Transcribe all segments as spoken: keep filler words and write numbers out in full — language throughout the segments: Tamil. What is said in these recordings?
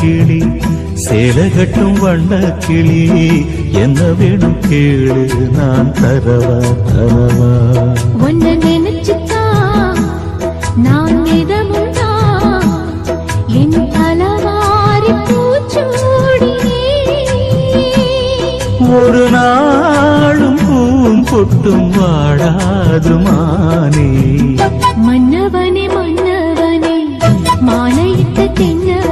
கிளி சேலகட்டும் வண்ண கிளி என்ன வேணும் கேளு நான் தரவா தரவா உன்னை நினைச்சுதா நான் நிதமுண்டா என் தலவாரி பூச்சூடி ஒரு நாளும் பூம் பொட்டும் வாடாது மானே மன்னவனே மன்னவனே மாலையிட்ட தென்ன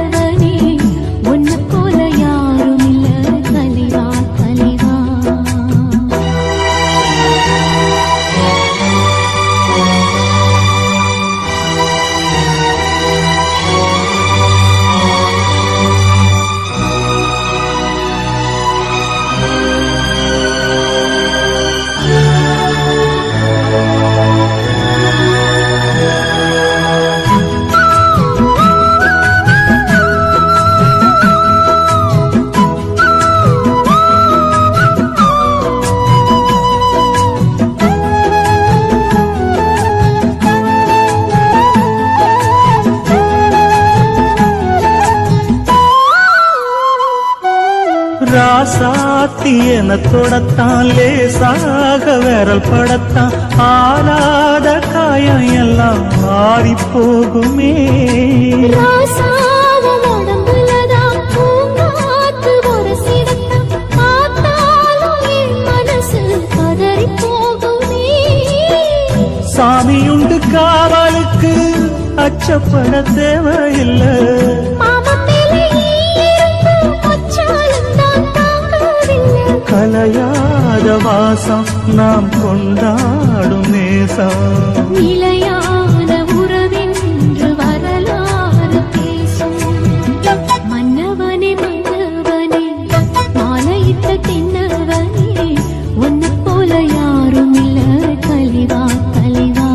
தொடத்தாலே சாக விரல் படத்தான் ஆராத காயம் எல்லாம் மாறி போகுமே சாமியுண்டு காவலுக்கு அச்சப்பட தேவையில்லை கலையாத வாசம் நாம் கொண்டாடும் நேசம் நிலையான உறவென்று வரலாறு பேசும் மன்னவனே மன்னவனே மாலையிட்ட தென்னவனே ஒன்னு போல யாரும் இல்லை கலிவா கலிவா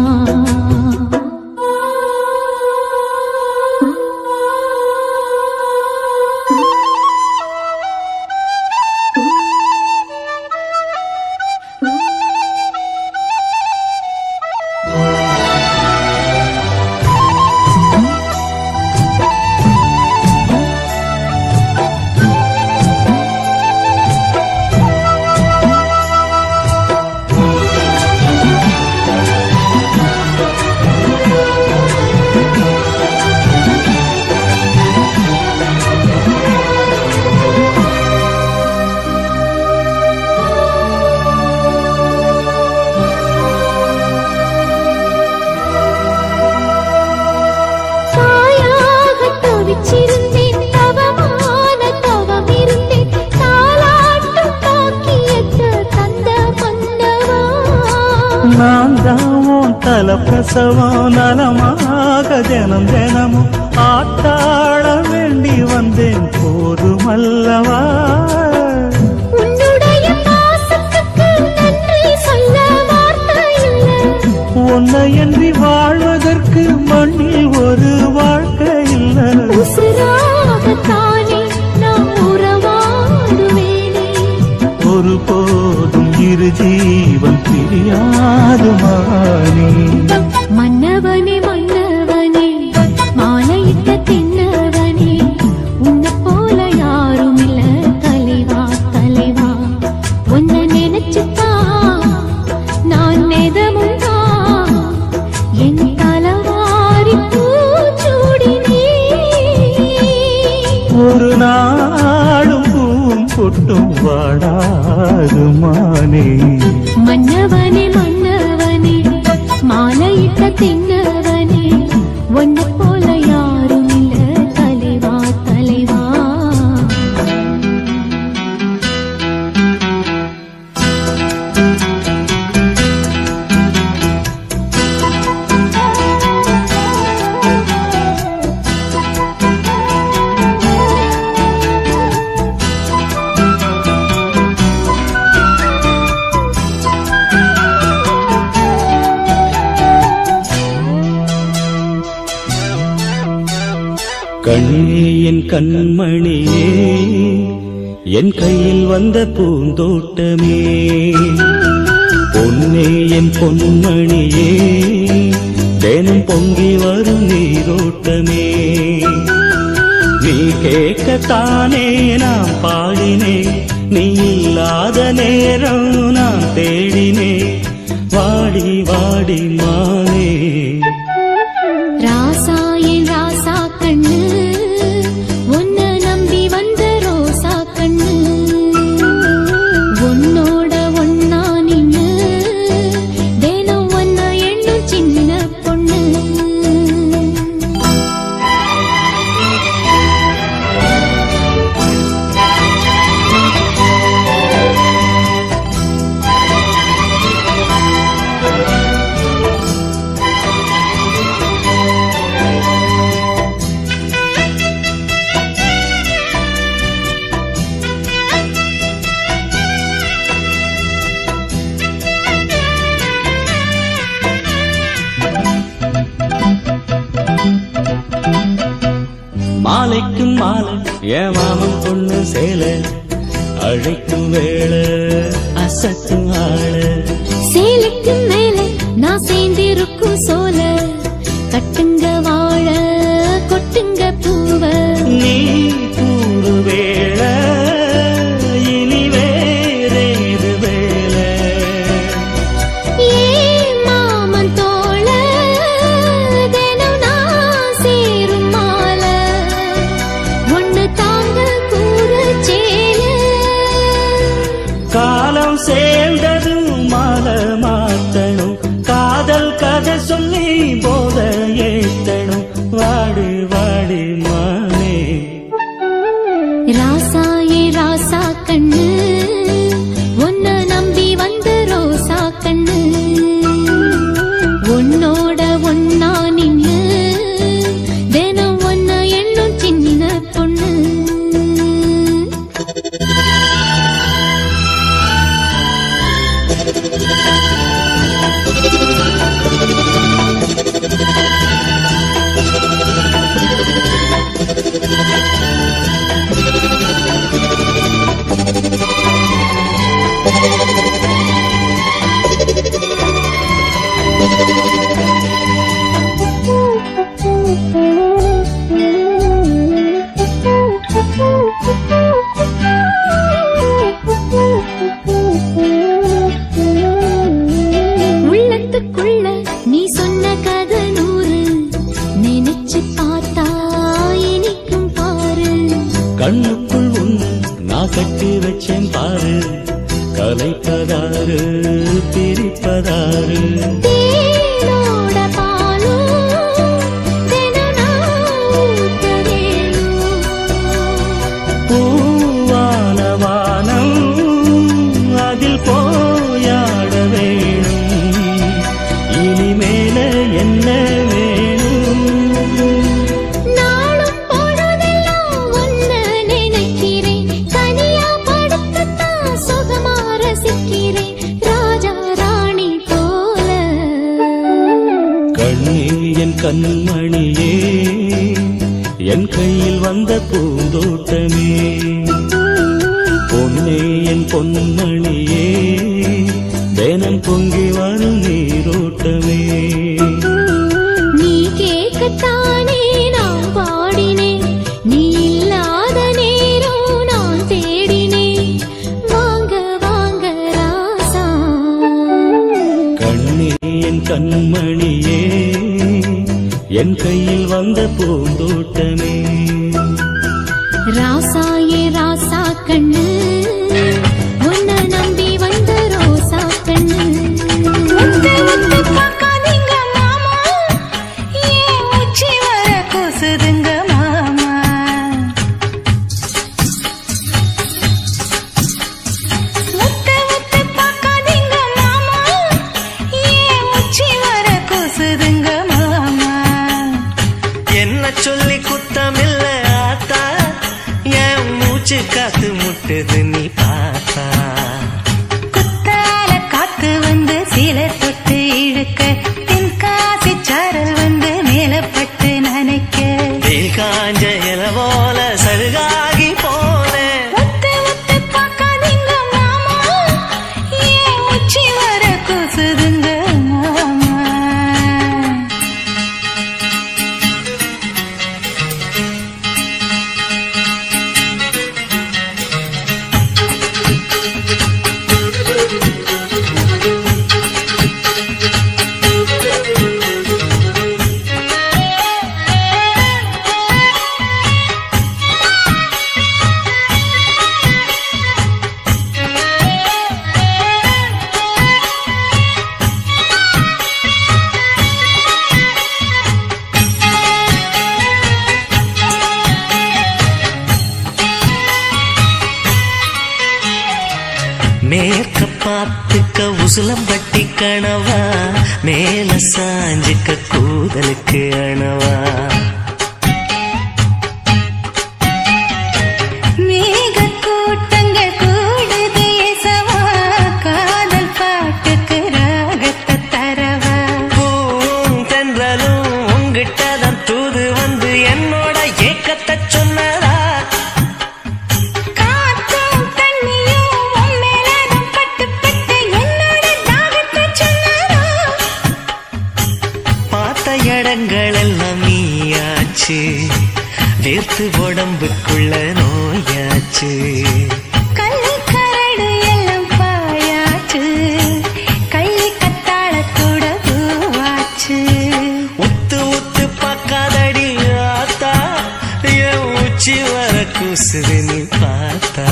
பிரசவம் நலமாக தினம் தினமும் ஆட்டாள வேண்டி வந்தேன் போதும் அல்லவா உன்னை என்று வாழ்வதற்கு மண்ணில் ஒரு வாழ்க்கை இல்லை ஒரு போதும் இரு ஜீவன் பிரியாது மானே மன்னவனே மன்னவனே மாலையிட்ட தென்னவனே உன்னை போல யாரும் இல்ல தலைவா தலைவா உன்னை நினைச்சுதா நான் எதமுண்டா என் தலவாரி பூச்சூடி ஒரு நாளும் பூம் பொட்டும் வாடாது மானே மன்னவனே மன்னவனே மாலையிட்ட தென்னவனே ஒன்னு போல யாரும் இல்ல தலைவா தலைவா கண்ணே என் கண்மணியே என் கையில் வந்த பூந்தோட்டமே பொன்னே என் பொன்மணியே தேனும் பொங்கி வரும் நீரோட்டமே நீ கேட்கத்தானே நான் பாடினே நீ இல்லாத நேரம் நான் தேடினே வாடி வாடி மானே ராசா என் ராசா கண்ணு உன்னை நம்பி வந்த ரோசா கண்ணு உன்னோட ஒன்னா நின்னு தினம் ஒன்னா எண்ணு சின்ன பொண்ணு மாலைக்கும் மாலை என் மாமன் பொண்ணு சேலை அழைக்கும் வேளை அசத்தும் ஆள சேலைக்கும் மேலே நான் சேர்ந்திருக்கும் சோல கட்டுங்க வாழ கொட்டுங்க பூவ நீ கூறு வேளை இனி வேறேது வேளை ஏ மாமன் தோழ தினம் நான் சேரும் மால காலம் சேர்ந்ததும் மால மாத்தணும் காதல் கதை சொல்லி போத ஏத்தணும் வாடி வாடி மானே ராசா ஏ ராசா கண்ணு உன்னை நம்பி வந்த ரோசா கண்ணு உன்னோட ஒன்னா நின்னு தினம் ஒன்னா எண்ணும் சின்ன பொண்ணு உள்ளத்துக்குள்ள நீ சொன்ன கதை நூறு நினைச்சு பார்த்தா இனிக்கும் பாரு கண்ணுக்குள் ஒன்று நான் கட்டி வச்சேன் பாரு கலைப்பதாறு பிரிப்பதாறு கண்மணியே என் கையில் வந்த பூந்தோட்டமே பொன்னே என் பொன்மணியே தேனம் பொங்கி வரும் நீரோட்டமே நீ கேட்கத்தானே நான் பாடினேன் நீ இல்லாத நேரம் நான் தேடினேன் வாங்க வாங்க ராசா கண்ணே என் கண்மணியே என் கையில் வந்த பூந்தோட்டமே ராசா ஏ ராசா கண்ணு உன்னை நம்பி வந்த ரோசா கண்ணு சொல்லி குத்தமில்ல ஆத்தா என் மூச்சு காத்து முட்டுது. பார்த்துக்க உசுலம் பட்டி கணவா, மேல சாஞ்சுக்க கூதலுக்கு அணவா. வேர்த்து உடம்புக்குள்ள நோயாச்சு, கள்ளி கரடு எல்லாம் பாயாச்சு, கள்ளி கத்தாழ கூட பூவாச்சு. உத்து உத்து பார்க்காதடி ஆத்தா, என் உச்சி வர கூசுது நீ பார்த்தா.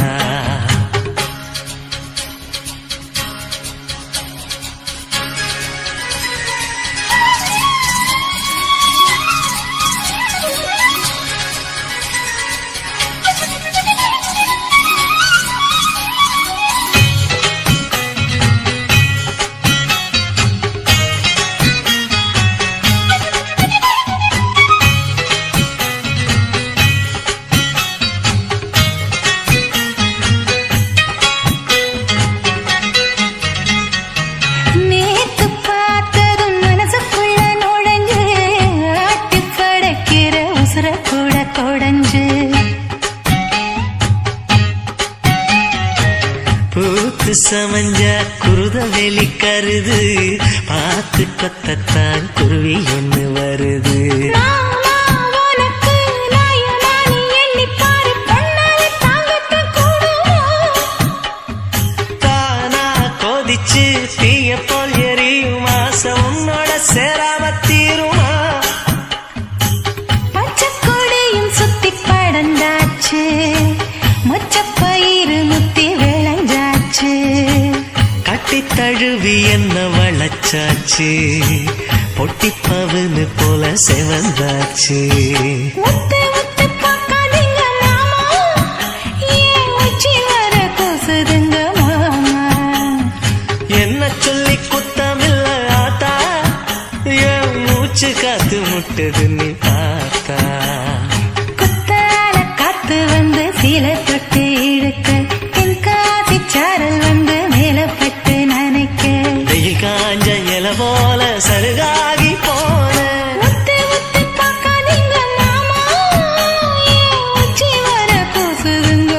பூத்து சமஞ்சா குருத வெளி கருது, பார்த்து கொத்தத்தான் குருவி ஒன்று வருது. தானா கொதிச்சு தீய போல் எரியும் மாசம் உன்னோட சேராம தீருமா. பச்சைக்கொடியும் சுத்தி படந்தாச்சு, மொச்சப்பயிறு முத்தி கட்டி தழுவி என்ன வளச்சாச்சு, பொட்டி பவுனு போல செவந்தாச்சு. உத்து உத்து பார்க்காதீங்க மாமா, ஏன் உச்சி வர கூசுதுங்க மாமா. என்ன சொல்லி குத்தமில்ல ஆத்தா, ஏன் மூச்சு காத்து முட்டுது நீ பார்த்தா. குத்தால காத்து வந்து சீல தொட்டு இழுக்க, போல சருகாகி போன உத்து உத்து பார்க்காதீங்க மாமா, ஏன் உச்சி வர கூசுதுங்க.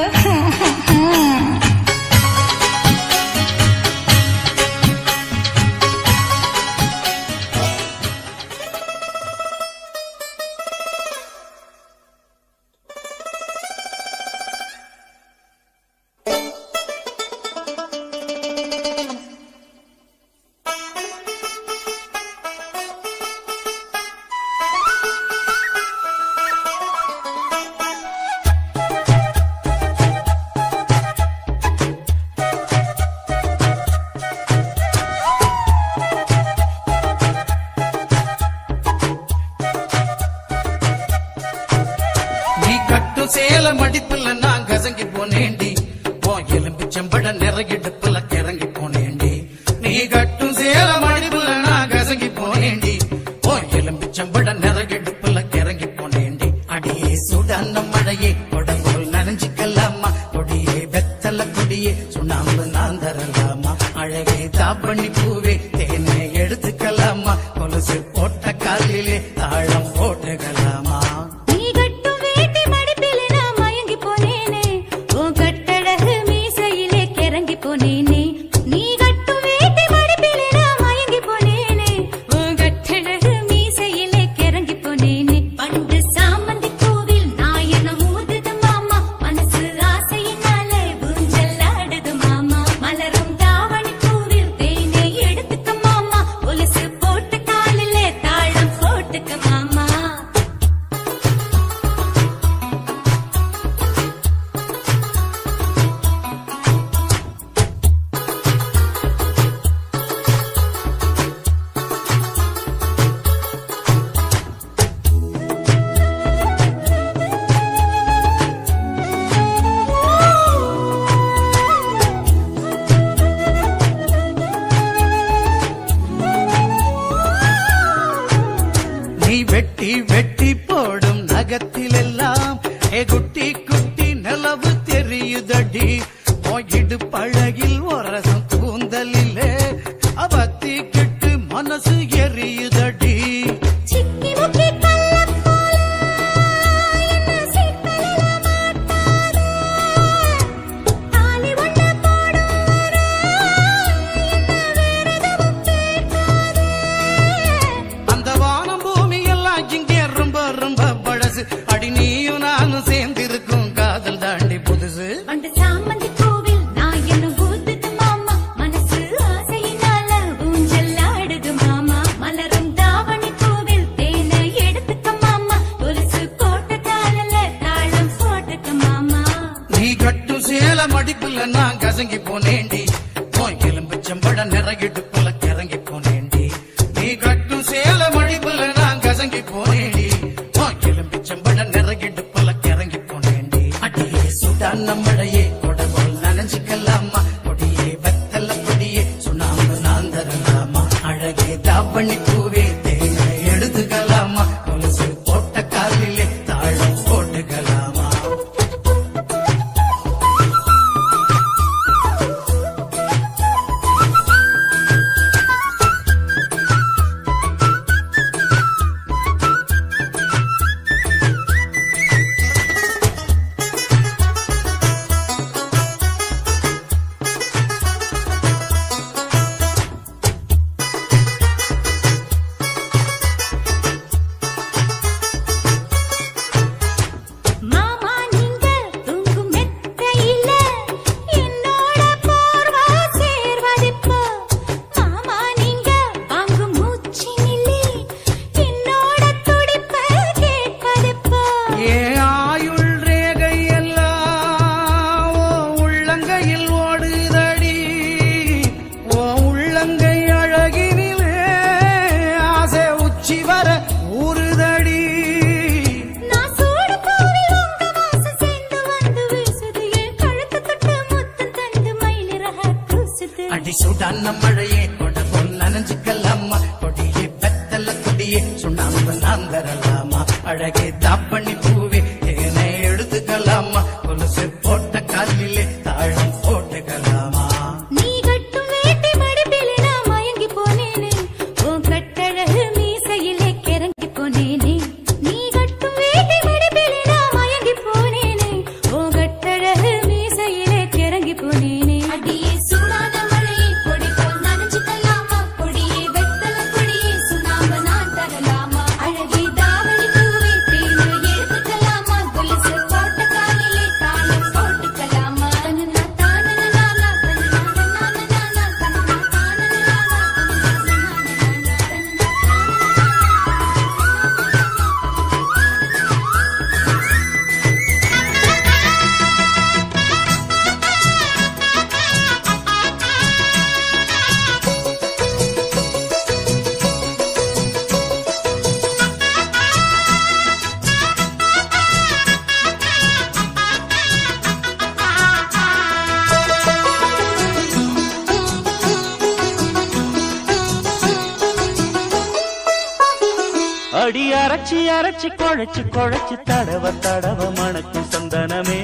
குழைச்சு தடவ தடவ மணக்கும் சந்தனமே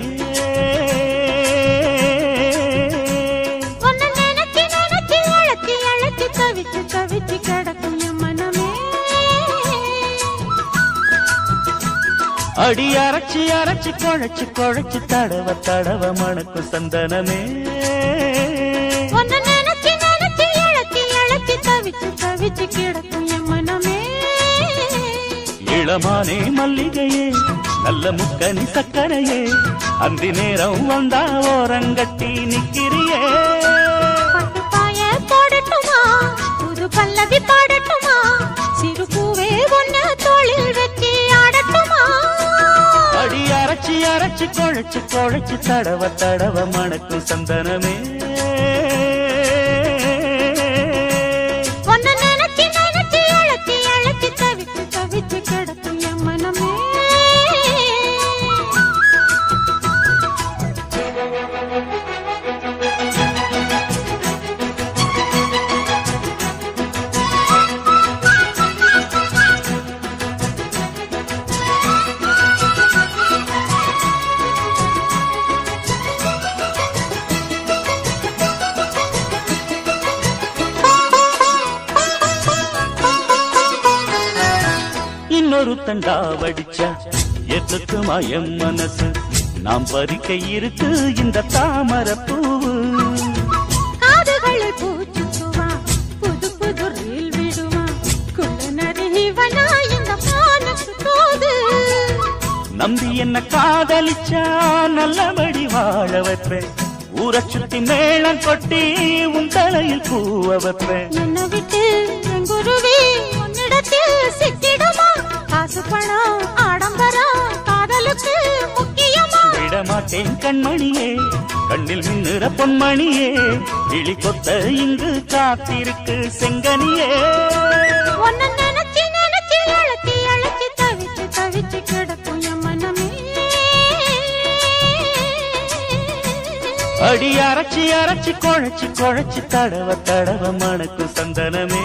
அடி அரைச்சி அரைச்சி குழைச்சு குழைச்சு தடவ தடவ மணக்கும் சந்தனமே மானே மல்லிகையே நல்ல முக்கனி சக்கரையே அந்தி நேரம் வந்தா ஓரங்கட்டி நிக்கிறியே பட்டு பாய போடட்டுமா புது பல்லவி பாடட்டுமா சிறு பூவே ஒன்ன தோளில் வச்சு ஆடட்டுமா அடி அரைச்சி அரைச்சி குழைச்சு குழைச்சு தடவ தடவ மணக்கும் சந்தனமே இன்னொரு தண்டா வடிச்ச எத்துக்கு மயம் மனசு நாம் பறிக்க இருக்கு இந்த தாமரை பூவு நம்பி என்ன காதலிச்சா நல்லபடி வாழ வைப்பேன் ஊரை சுத்தி மேளம் கொட்டி உன் தலையில் பூவ வைப்பேன் என்ன விட்டு என் குருவி உன்னிடத்தில் சிக்கிடுமா காசு பணம் ஆடம்பரம் காதலுக்கு முக்கியமா விடமாட்டேன் கண்மணியே கண்ணில் மின்னுற பொன்மணியே இழி கொத்த இங்கு காத்திருக்கு செங்கனியே अड़ी अरची अरची कोळची कोळची तड़व तड़व मणकु संदनमे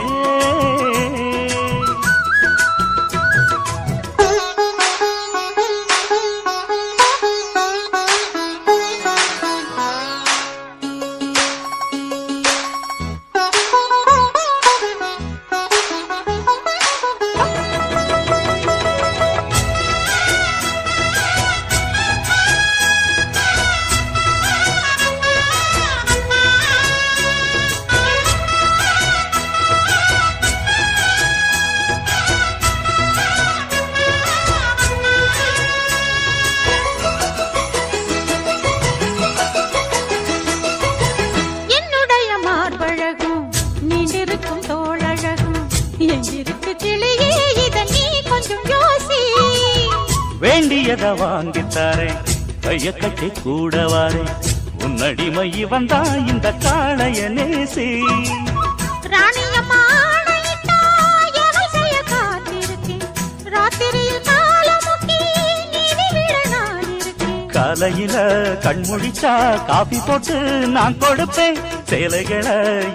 காபி போட்டு நான் கொடுப்பேன் சேலைகளை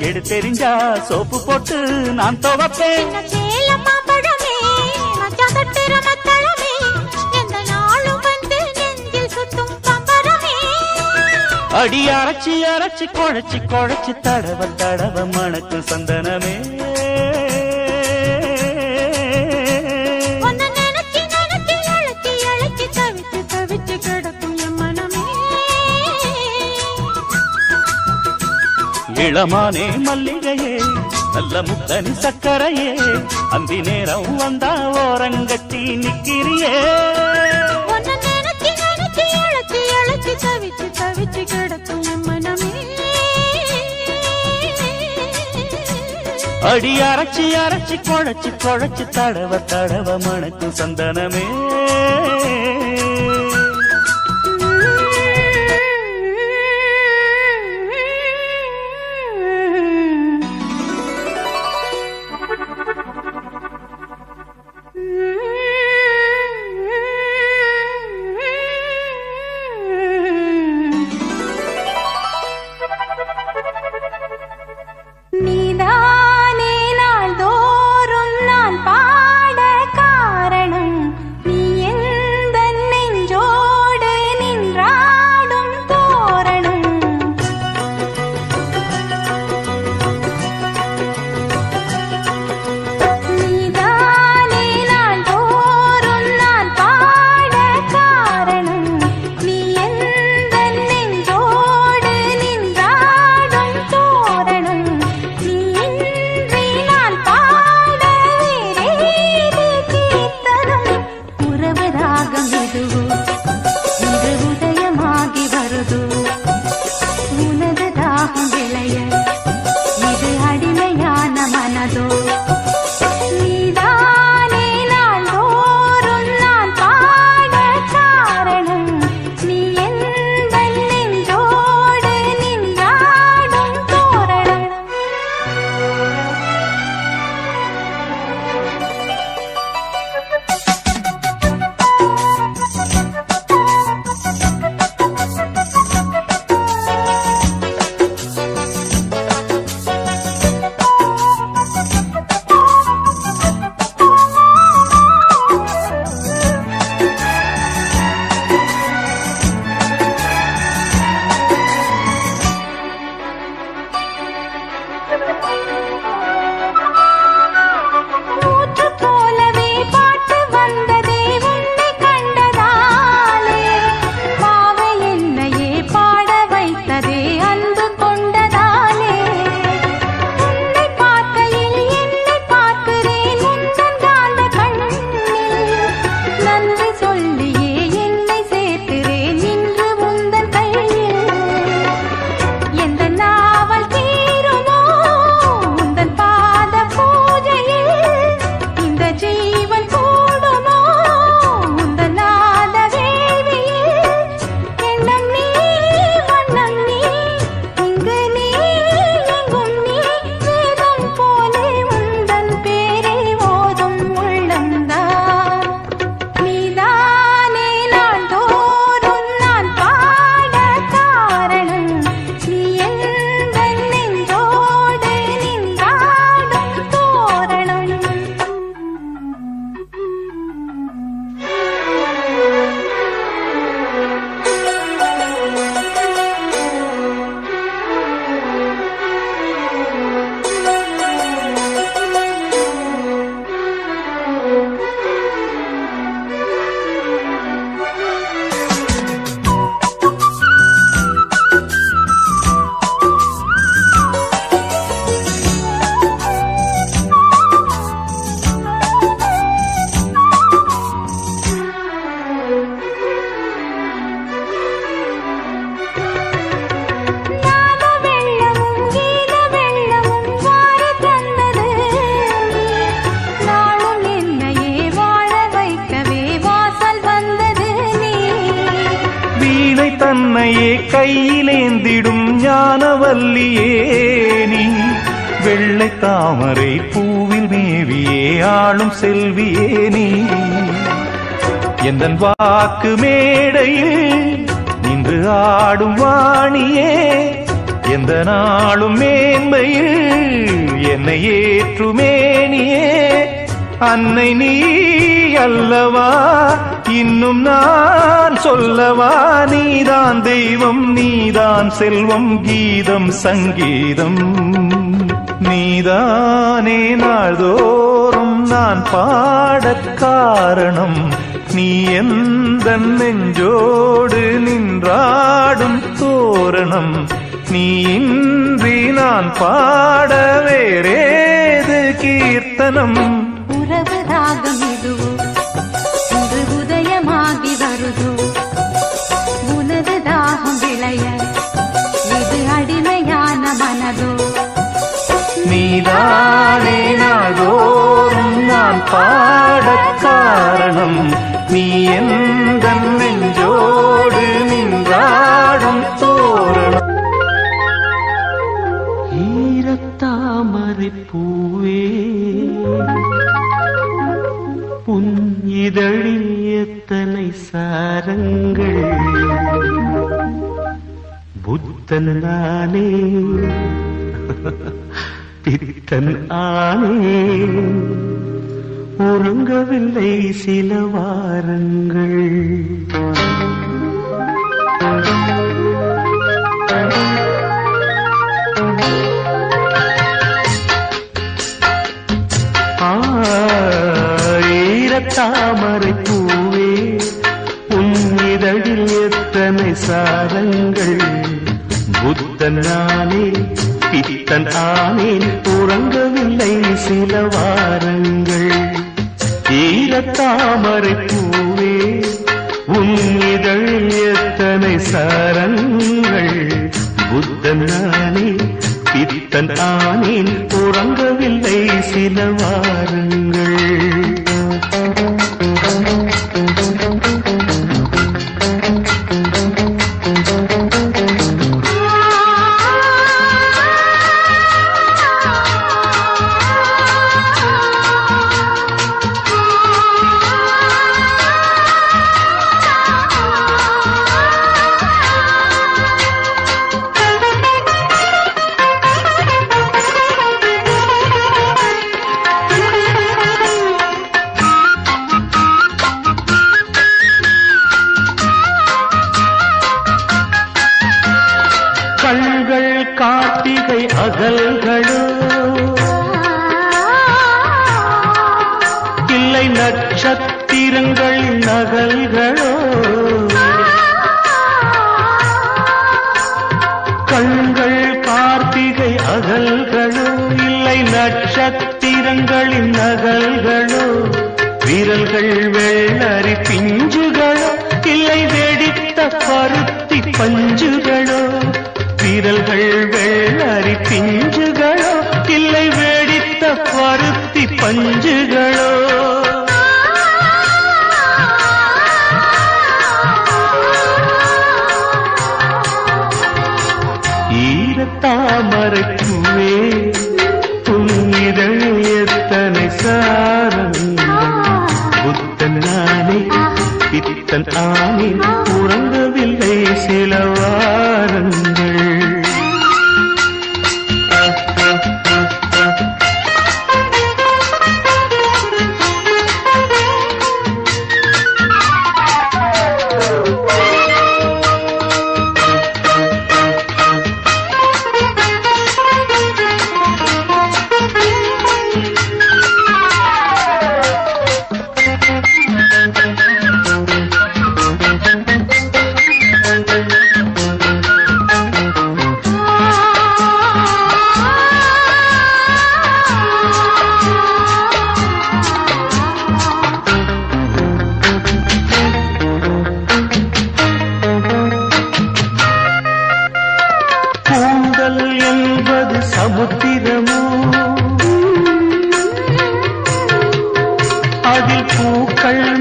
எடுத்தெறிஞ்சா சோப்பு போட்டு நான் துவைப்பேன் அடி அரைச்சி அரைச்சி குழைச்சி குழைச்சி தடவ தடவ மணக்கு சந்தனமே இளமானே மல்லிகையே நல்ல முத்தனி சக்கரையே அந்தி நேரம் வந்தா ஓரங்கட்டி நிக்கிறியே அடி அரைச்சி அரைச்சி குழைச்சி குழைச்சி தடவ தடவ மணக்கு சந்தனமே കയ്യിലേന്തിടും ജ്ഞാനവല്ലിയേ നീ, വെള്ളത്താമരൈ പൂവിൽ മേവിയേ ആളും സെൽവിയേ നീ. എന്തൻ വാക്ക് മേടയിൽ നിன்று ആടും വാണിയേ, എന്തൻ ആളും മേന്മയിൽ എന്നെ ഏറ്റുമേനിയേ. அன்னை நீ அல்லவா, இன்னும் நான் சொல்லவா, நீதான் தெய்வம், நீதான் செல்வம், கீதம் சங்கீதம் நீதானே. நாள்தோறும் நான் பாடக் காரணம் நீ, எந்தன் நெஞ்சோடு நின்றாடும் தோரணம் நீ. இன்றி நான் பாட வேறேது கீர்த்தனம்? நீதானே நாள்தோறும் நான் பாடக் காரணம் நீ, எந்தன் நெஞ்சோடு நின்றாடும் தோரணம். ஈரத்தாமரை பூவே உன் இதழில் எத்தனை சாரங்கள், புத்தன் நானே பித்தன் ஆனே. உறங்கவில்லை சில வாரங்கள், தாமரை பூவே உன் இதழில் எத்தனை சாரங்கள், புத்தன் நானே பித்தன் ஆனேன். உறங்கவில்லை சில வாரங்கள், ஈரத்தாமரை பூவே உன் இதழில் எத்தனை சாரங்கள், புத்தன் நானே பித்தன் ஆனேன். உறங்கவில்லை சில வாரங்கள்.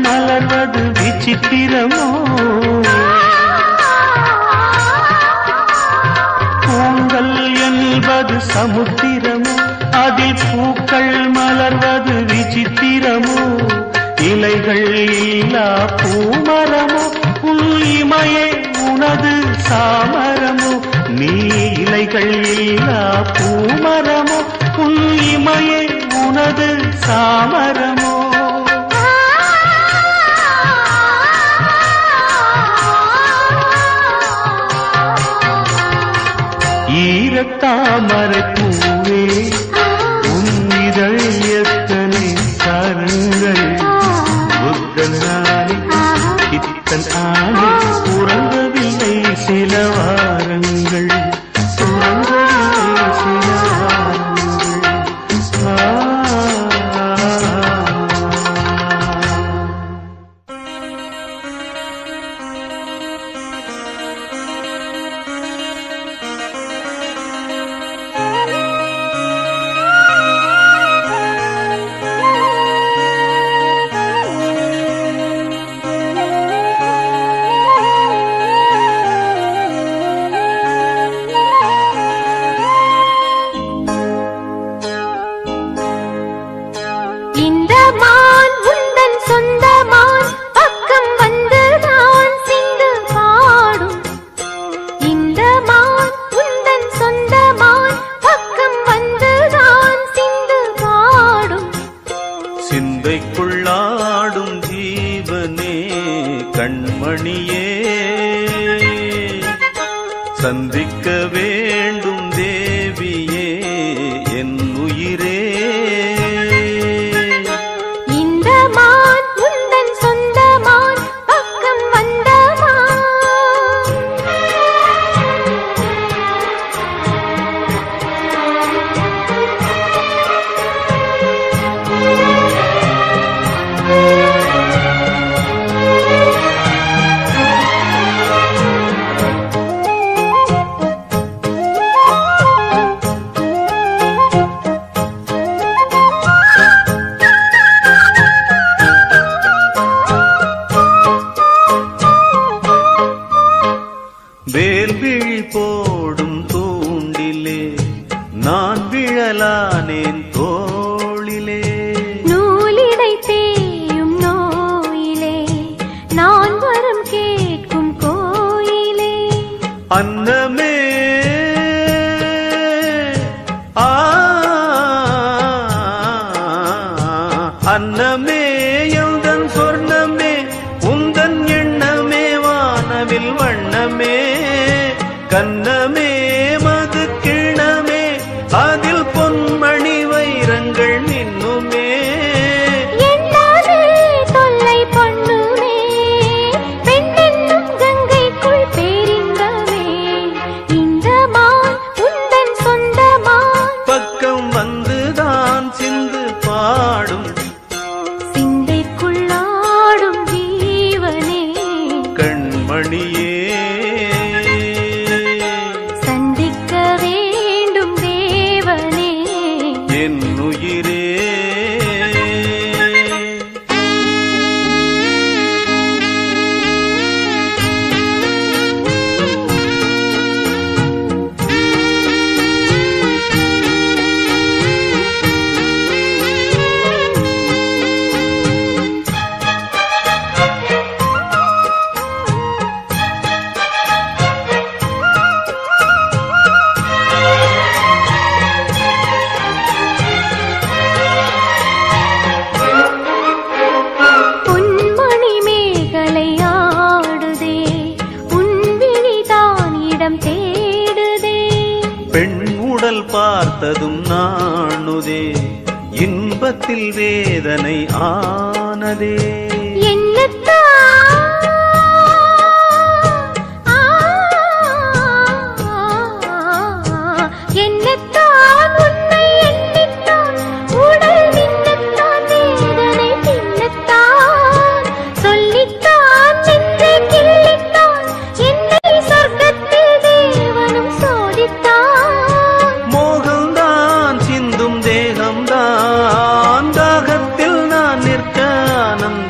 மலர்வது விசித்திரமோ, சமுத்திரமோ அதில் பூக்கள் மலர்வது விசித்திரமோ இலைகள் இல்லா பூமரமோ புல்லிமையே உனது சாமரமோ நீ இலைகள் இல்லா பூமரமோ புல்லிமையே உனது சாமரமோ தாமரை பூவே உன் இதழ் எத்தனை சாரங்கள் புத்தன் ஆணி இத்தன் ஆணி உறங்கவில்லை சில வாரங்கள் உறங்கவில்லை சில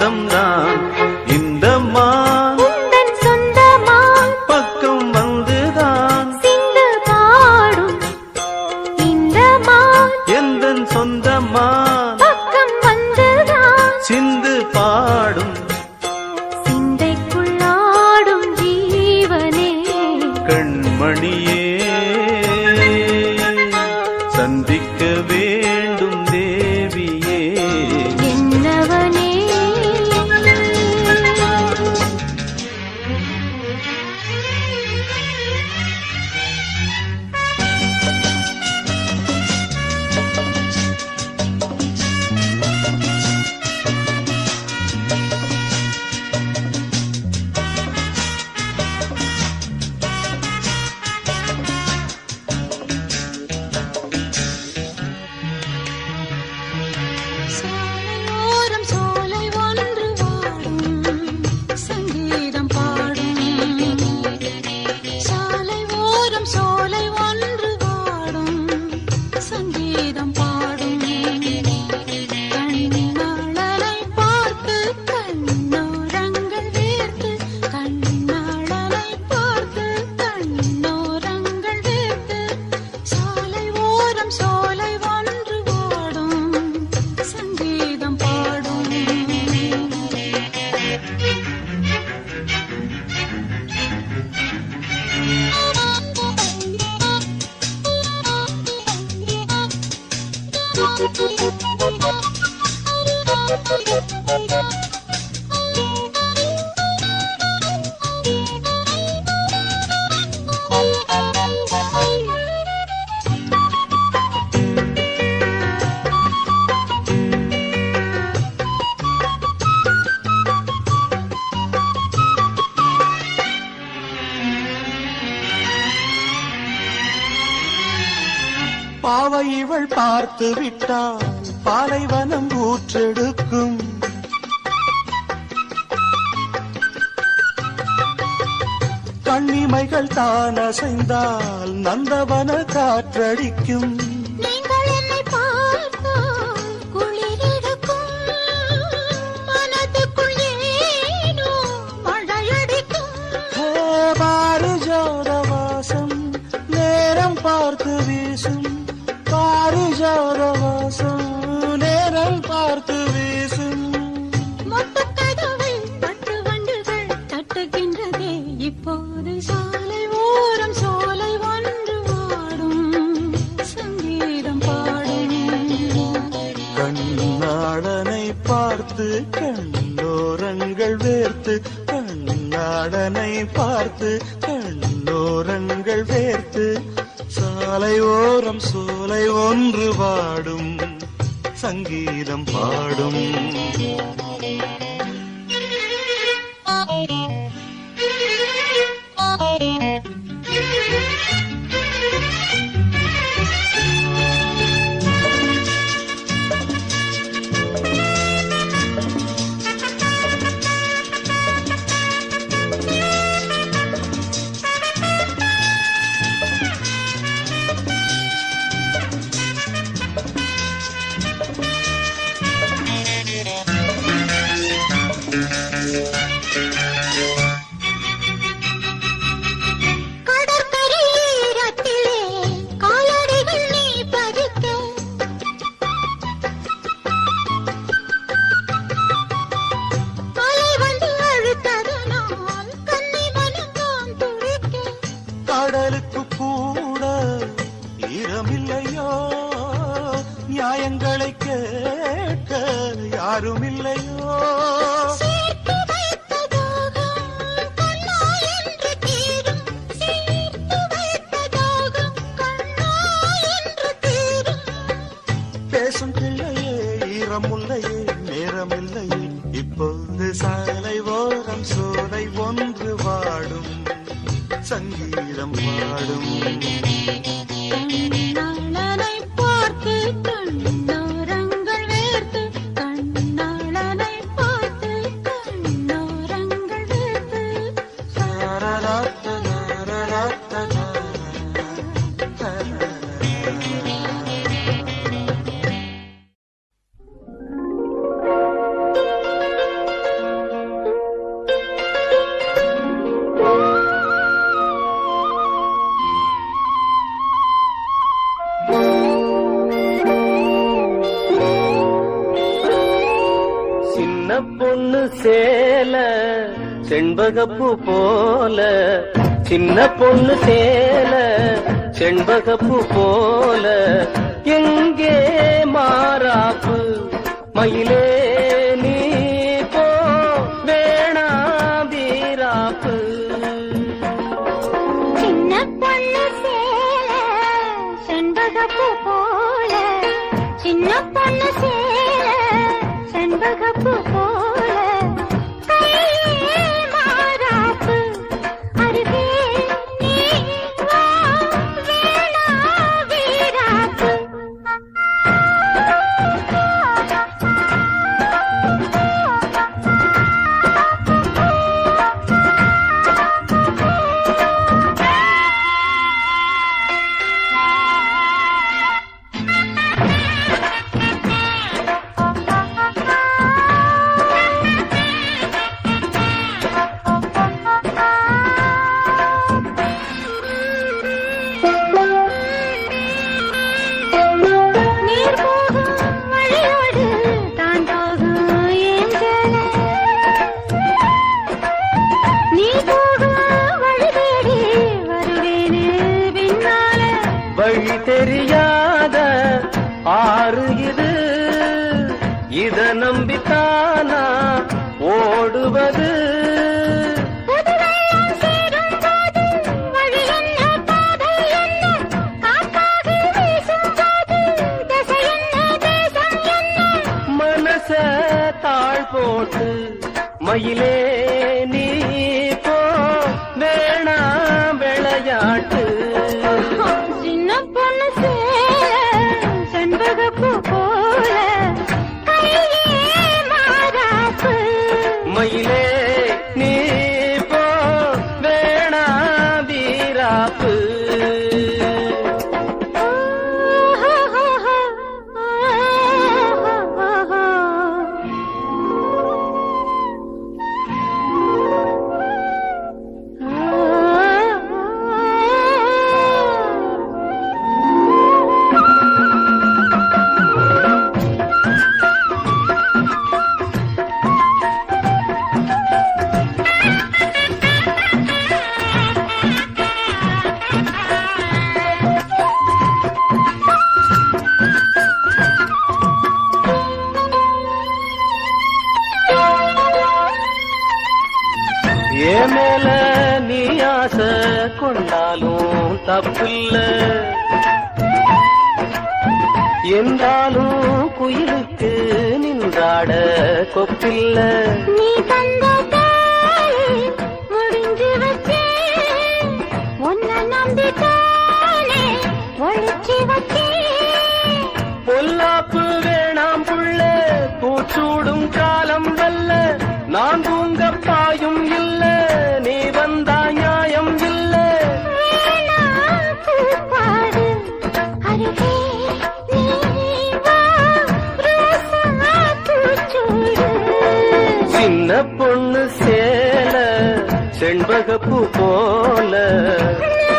தம் அதன் சொந்தமான் பக்கம் வந்துதான் சிந்து பாடும் சிந்தைக்குள்ளாடும் ஜீவனே கண்மணியே சந்திக்க வேண்டும் தேவியே என்னவனே. பாவை இவள் பார்த்து விட்டால் பாலைவனம் ஊற்றெடுக்கும் கண்ணிமைகள் தான் அசைந்தால் நந்தவன காற்றடிக்கும் கண்ணோரங்கள் வேர்த்து கண்ணாடனை பார்த்து கண்ணோரங்கள் வேர்த்து சாலை ஓரம் சோலை ஒன்று பாடும் சங்கீதம் பாடும் சேல செண்பகப்பூ போல, சின்ன பொண்ணு சேல செண்பகப்பூ போல, எங்கே மாறாப்பு மயிலே நீ போ வேணா வீராப்பு. சின்ன பொண்ணு சேல செண்பகப்பூ போல, சின்ன பொண்ணு சேல செண்பகப்பூ போல, கையே மாறாப்பு அருகே நீ வா வேணா வீராப்பு. மயிலே நீ போ வேணா விளையாட்டு. சின்ன பொண்ணு சேல செண்பகப்பூ போல, கையே மாறாப்பு மயிலே நீ போ வேணா வீராப்பு. என்றாலும் குயிலுக்கு நின்றாட கொப்பில்ல, நீ தந்த தாய் முடிஞ்சு வச்சே உன்னை நம்பி தானே ஒழிச்சு வச்சே. பொல்லாப்பு வேணாம் புள்ள, பூச்சூடும் காலம் வல்ல, நான் தூங்க பாயும் இல்ல, நீ வந்தா நியாயம் இல்ல. சின்ன பொண்ணு சேல செண்பகப்பூ போல.